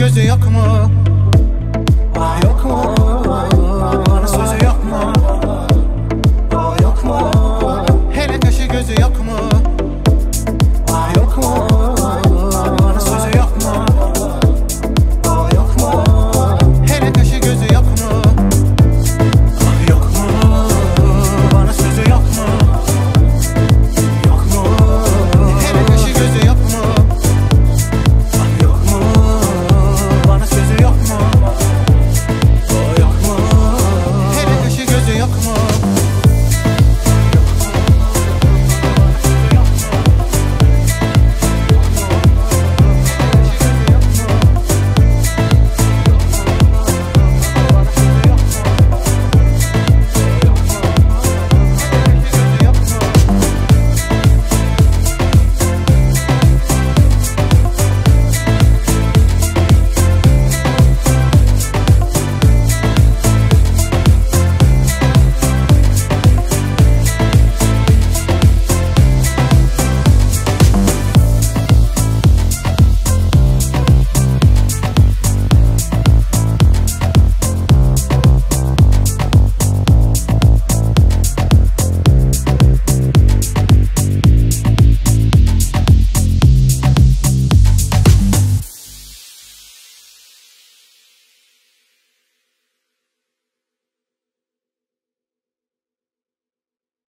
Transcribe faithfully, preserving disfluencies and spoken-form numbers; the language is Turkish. gözü yok mu?